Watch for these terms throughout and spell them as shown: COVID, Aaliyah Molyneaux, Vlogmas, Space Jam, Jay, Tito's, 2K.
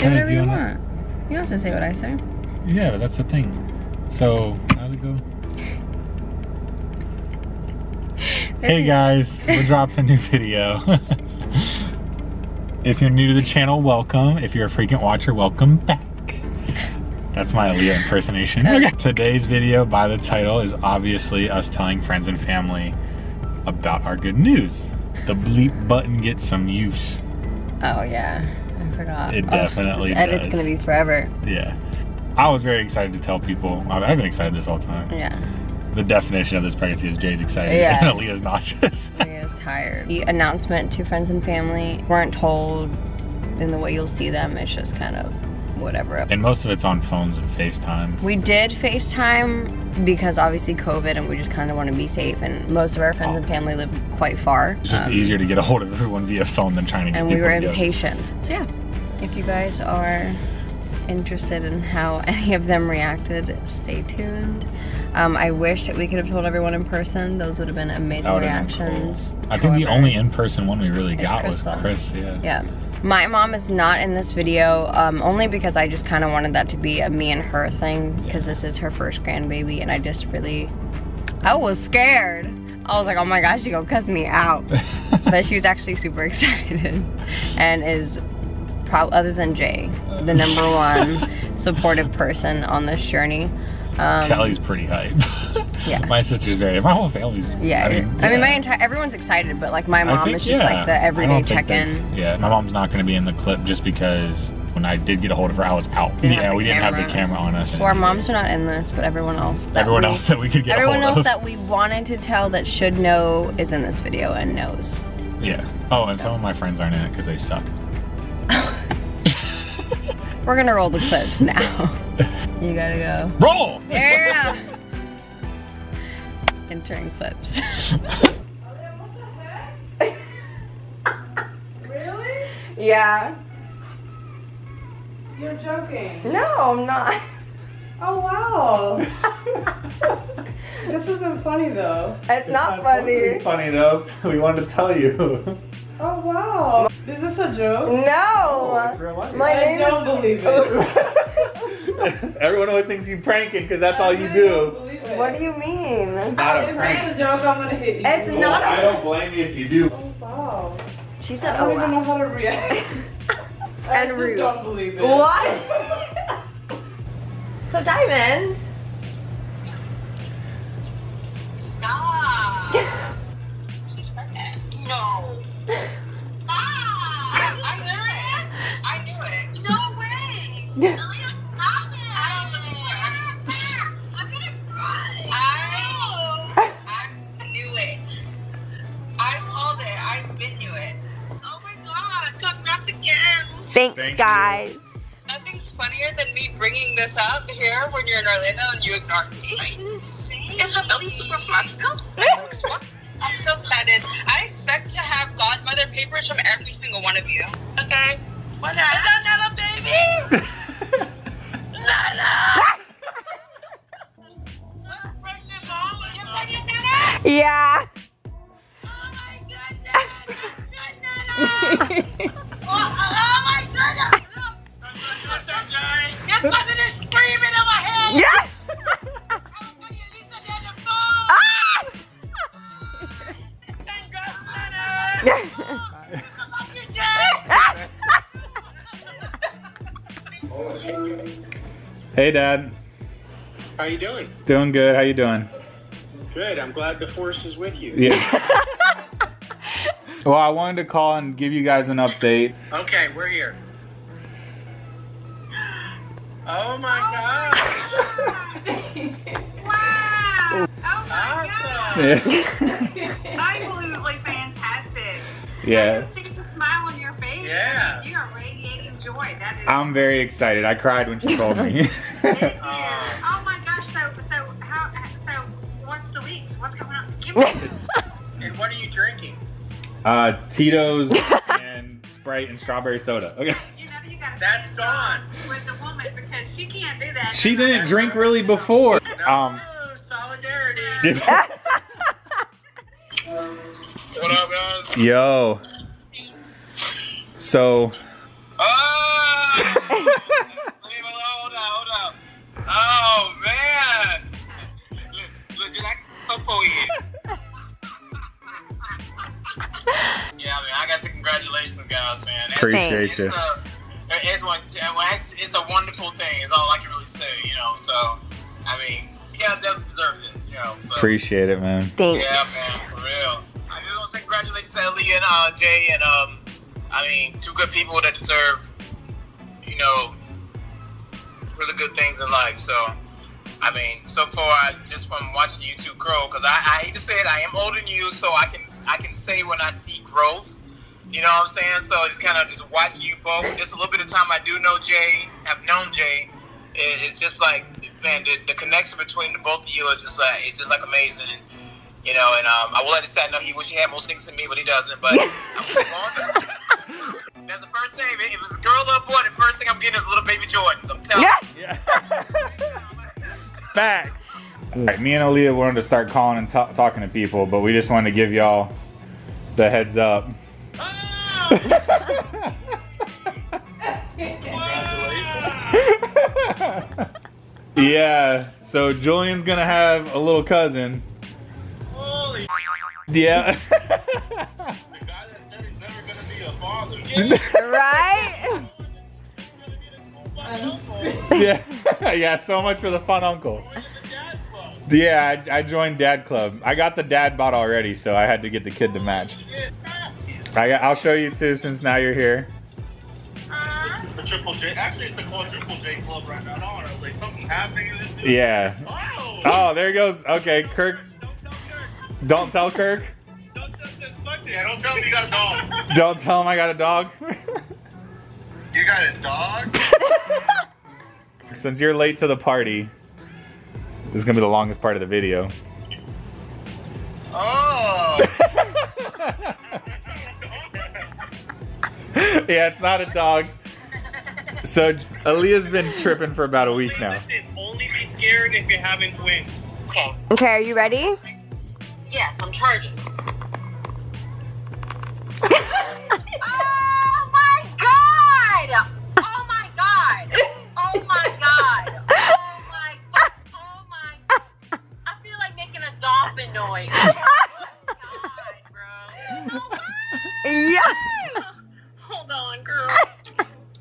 Say whatever you want. You don't have to say what I say. Yeah, but that's the thing. So, how did it go? Hey guys, we're dropping a new video. If you're new to the channel, welcome. If you're a frequent watcher, welcome back. That's my Aaliyah impersonation. Okay. Today's video, by the title, is obviously us telling friends and family about our good news. The bleep button gets some use. Oh yeah, I forgot. It definitely does. This edit's gonna be forever. Yeah. I was very excited to tell people. I've been excited this whole time. Yeah. The definition of this pregnancy is Jay's excited and Aaliyah's nauseous. Aaliyah's tired. The announcement to friends and family weren't told in the way you'll see them. It's just kind of whatever. And most of it's on phones and FaceTime. We did FaceTime because obviously COVID, and we just kind of want to be safe, and most of our friends and family live quite far. It's just easier to get a hold of everyone via phone than trying to get people together. And we were impatient. So yeah, if you guys are interested in how any of them reacted, stay tuned. I wish that we could have told everyone in person. Those would have been amazing reactions. Cool. I think the only in-person one we really got was Chris, yeah. My mom is not in this video, only because I just kind of wanted that to be a me and her thing, because this is her first grandbaby, and I just really, I was scared. I was like, oh my gosh, she gonna cuss me out. But she was actually super excited, and is probably, other than Jay, the #1 supportive person on this journey. Kelly's pretty hype. Yeah. My sister's very, my whole family's. Yeah. I mean, my entire, everyone's excited, but like my mom is just like the everyday check-in. Yeah, my mom's not gonna be in the clip just because when I did get a hold of her, I was out. Yeah, we didn't have the camera on us. So our moms are not in this, but everyone else that we could get a hold of. Everyone else that we wanted to tell that should know is in this video and knows. Yeah. Oh, and some of my friends aren't in it because they suck. We're gonna roll the clips now. You gotta go. Roll! Yeah! Entering clips. What the heck? Really? Yeah. You're joking. No, I'm not. Oh, wow. This isn't funny, though. It's not funny. It's funny, though. We wanted to tell you. Oh, wow. Is this a joke? No. Oh, it's real life. I don't believe it. Everyone only thinks you pranking because that's all you do. What do you mean? Not a prank. If it's a joke, I'm gonna hit you. It's not. I don't blame you if you do. Oh, wow. She said, oh, wow. I don't even know how to react. And rude. Don't believe it. What? So Diamond. Stop. She's pregnant. No. Aaliyah, stop it! I'm gonna cry! I knew it. I called it. I've been to it. Oh my god, congrats again! Thanks, guys. Nothing's funnier than me bringing this up here when you're in Orlando and you ignore me. It's insane. Is her belly super fluffy? I'm so excited. I expect to have godmother papers from every single one of you. Okay? What up? Is that not a baby? Yeah. Oh my goodness. Oh my goodness. Your cousin is screaming in my head. Yeah. Hey, Dad. How you doing? Doing good. How you doing? Good. I'm glad the force is with you. Yeah. Well, I wanted to call and give you guys an update. Okay, we're here. Oh my god! Wow! Oh my god! Unbelievably fantastic. Yeah. I can see the smile on your face. Yeah. You are radiating joy. That is. I'm very excited. I cried when she told me. Oh my gosh! So how? What's the weeks? What's going on? Give me. And what are you drinking? Tito's and Sprite and strawberry soda. Okay. You know you got. That's gone. With the woman because she can't do that. She didn't drink really before. No, solidarity. What up, guys? Yo. So. Hold up, hold up. Oh, man. Look, did I come for you? Yeah, I mean, I got to say congratulations, guys, man. Appreciate you. It's a wonderful thing. It's all I can really say, you know. So, I mean, you guys definitely deserve this, you know. So. Appreciate it, man. Thanks. Yeah, man, for real. I just want to say congratulations to Aaliyah and Jay, and I mean, two good people that deserve, you know, really good things in life. So, I mean, so far, just from watching you two grow, because I hate to say it, I am older than you, so I can say when I see growth. You know what I'm saying? So it's kind of just watching you both. Just a little bit of time I do know Jay, have known Jay. It's just like, man, the connection between the both of you is just like, it's just like amazing. You know, and I will let his dad know he wish he had more things than me, but he doesn't. But that's the first thing. If it was a girl or a boy, the first thing I'm getting is little baby Jordans. I'm telling you. Yeah. Facts. All right, me and Aaliyah wanted to start calling and talking to people, but we just wanted to give y'all the heads up. Yeah, so Julian's gonna have a little cousin. Holy yeah. The guy that said he's never gonna be a father. Yeah. Right? Yeah, yeah, so much for the fun uncle. Yeah, I joined Dad Club. I got the dad bot already, so I had to get the kid to match. I'll show you too, since now you're here. The Triple J, actually it's the Quadruple J Club right now. I was like, something happening in this. Yeah. Oh. Oh, there he goes. Okay, Kirk. Don't tell Kirk. Don't tell Kirk. Don't tell him you got a dog. Don't tell him I got a dog. You got a dog? Since you're late to the party, this is gonna be the longest part of the video. Oh. Yeah, it's not a dog. So Aaliyah's been tripping for about a week now. Only be scared if you haven't twins. Okay. Okay, are you ready? Yes, I'm charging. Oh my god! Oh my god! Oh my god! Oh my god! Oh my god! I feel like making a dolphin noise. Oh my god, bro. No way! Yeah. Hold on, girl.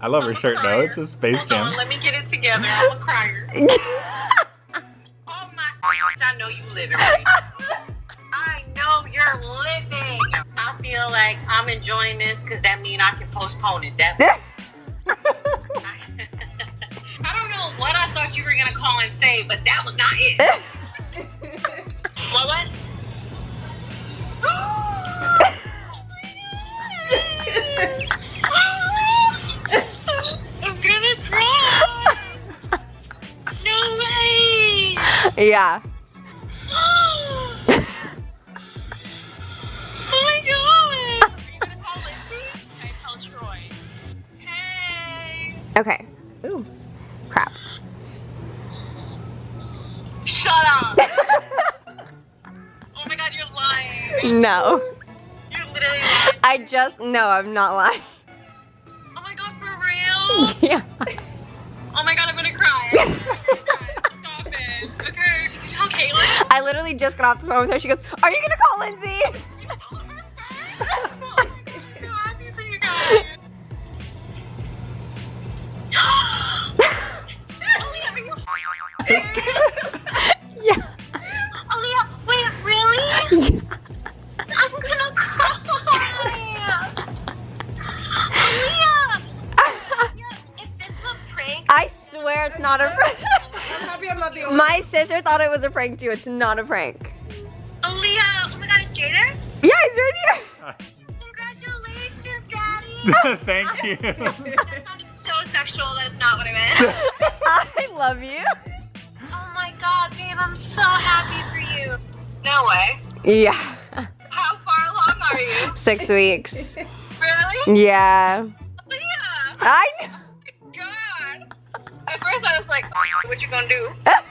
I love her shirt though. It's a Space Jam. Hold on, let me get it together. I'm a crier. Oh my! I know you living right now. I know you're living. I feel like I'm enjoying this because that means I can postpone it. That. I don't know what I thought you were gonna call and say, but that was not it. Well, what? Yeah. Oh my god! Are you gonna call Lindsay? I tell Troy. Hey! Okay. Ooh. Crap. Shut up! Oh my god, you're lying. No. You're literally lying. No, I'm not lying. Oh my god, for real? Yeah. Oh my god, I'm gonna cry. I literally just got off the phone with her. She goes, "Are you gonna call Lindsay?" You told her first? Oh, I'm so happy for you guys. Aaliyah, are you serious? Yeah. Aaliyah, wait, really? Yeah. I'm gonna cry. Aaliyah. Is this a prank? I swear it's not a prank. My sister thought it was a prank too. It's not a prank. Aaliyah, oh my god, is Jay there? Yeah, he's right here. Congratulations, Daddy. Thank you. That sounded so sexual. That's not what I meant. I love you. Oh my god, babe, I'm so happy for you. No way. Yeah. How far along are you? 6 weeks. Really? Yeah. Aaliyah. I know. At first I was like, what you gonna do? And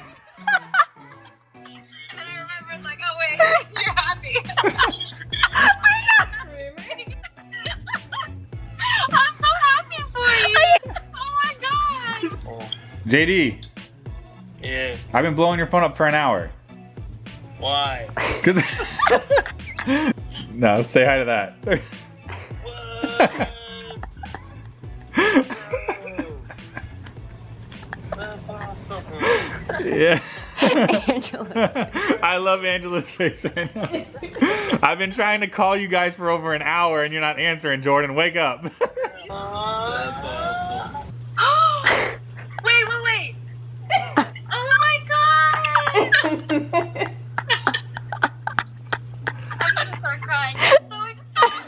I remembered like, oh wait, you're happy. I'm so happy for you. Oh my god. JD. Yeah. I've been blowing your phone up for an hour. Why? No, say hi to that. What? That's awesome. Yeah. Angela's face. I love Angela's face right now. I've been trying to call you guys for over an hour and you're not answering, Jordan. Wake up. That's awesome. Oh! Wait. Oh my god! I'm gonna start crying. I'm so excited.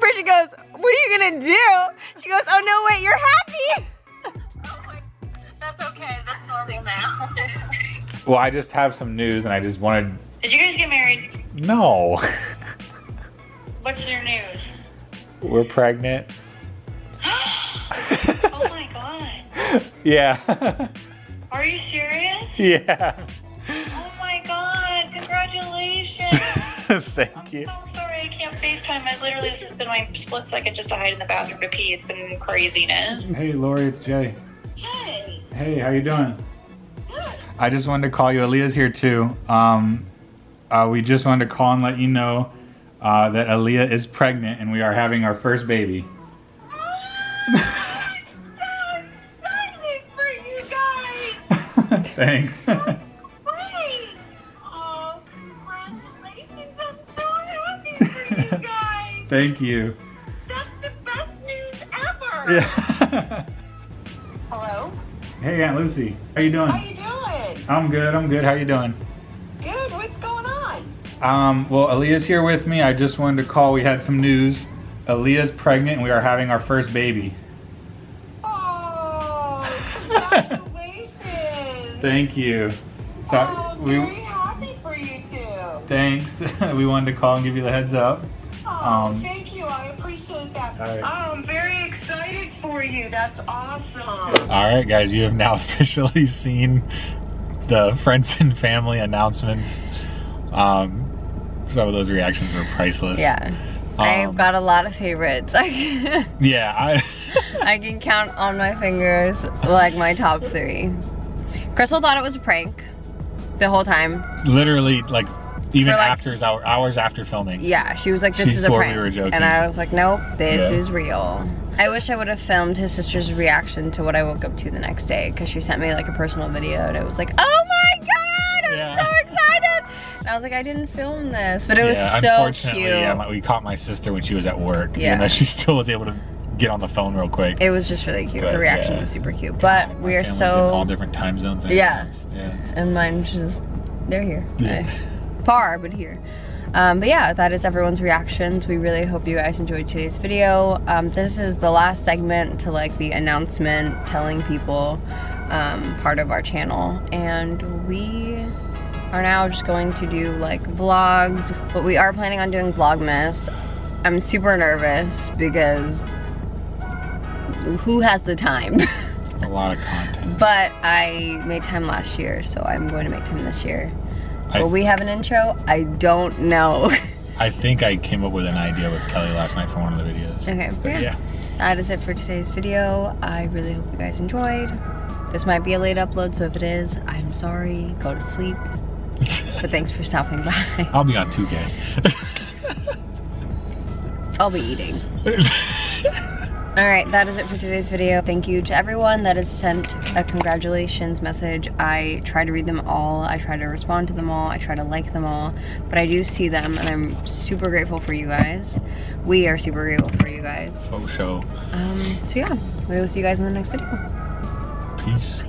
Bridget goes, what are you gonna do? She goes, oh no, wait, you're happy. That's okay, that's normal now. Well, I just have some news and I just wanted... Did you guys get married? No. What's your news? We're pregnant. Oh my god. Yeah. Are you serious? Yeah. Oh my god, congratulations. Thank you. I'm so sorry I can't FaceTime. This has been my split second just to hide in the bathroom to pee. It's been craziness. Hey Lori, it's Jay. Hey. Hey, how you doing? Good. I just wanted to call you. Aaliyah's here too. We just wanted to call and let you know that Aaliyah is pregnant and we are having our first baby. I'm so excited for you guys. Thanks. That's great. Oh, congratulations. I'm so happy for you guys. Thank you. That's the best news ever. Yeah. Hello? Hey, Aunt Lucy. How you doing? How you doing? I'm good, I'm good. How you doing? Good. What's going on? Well, Aaliyah's here with me. I just wanted to call. We had some news. Aaliyah's pregnant and we are having our first baby. Oh, congratulations. Thank you. So very happy for you two. Thanks. We wanted to call and give you the heads up. Oh, thank you. I appreciate that. Right. Oh, I'm very excited for you. That's awesome. All right, guys, you have now officially seen the friends and family announcements. Some of those reactions were priceless. Yeah, I've got a lot of favorites. Yeah, I can count on my fingers like my top three. Crystal thought it was a prank the whole time. Literally, like. Even like, hours after filming. Yeah, she was like, this is a prank. She swore we were joking. And I was like, nope, this is real. I wish I would have filmed his sister's reaction to what I woke up to the next day, because she sent me like a personal video and it was like, oh my god, I'm so excited. And I was like, I didn't film this, but it was so cute. Unfortunately, we caught my sister when she was at work. Yeah. Even though she still was able to get on the phone real quick. It was just really cute. But, her reaction was super cute. But we are so... in all different time zones. And mine's just, they're here. Yeah. Far, but here. But yeah, that is everyone's reactions. We really hope you guys enjoyed today's video. This is the last segment to like the announcement, telling people part of our channel. And we are now just going to do like vlogs, but we are planning on doing Vlogmas. I'm super nervous because who has the time? A lot of content. But I made time last year, so I'm going to make time this year. Will we have an intro? I don't know. I think I came up with an idea with Kelly last night for one of the videos. Okay, yeah. That is it for today's video. I really hope you guys enjoyed. This might be a late upload, so if it is, I'm sorry. Go to sleep. But thanks for stopping by. I'll be on 2K. I'll be eating. Alright, that is it for today's video. Thank you to everyone that has sent a congratulations message. I try to read them all, I try to respond to them all, I try to like them all, but I do see them and I'm super grateful for you guys. We are super grateful for you guys. So yeah, we will see you guys in the next video. Peace.